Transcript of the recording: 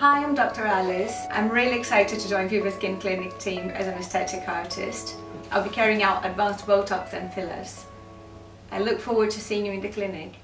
Hi, I'm Dr. Alice. I'm really excited to join VIVA Skin Clinic team as an aesthetic artist. I'll be carrying out advanced Botox and fillers. I look forward to seeing you in the clinic.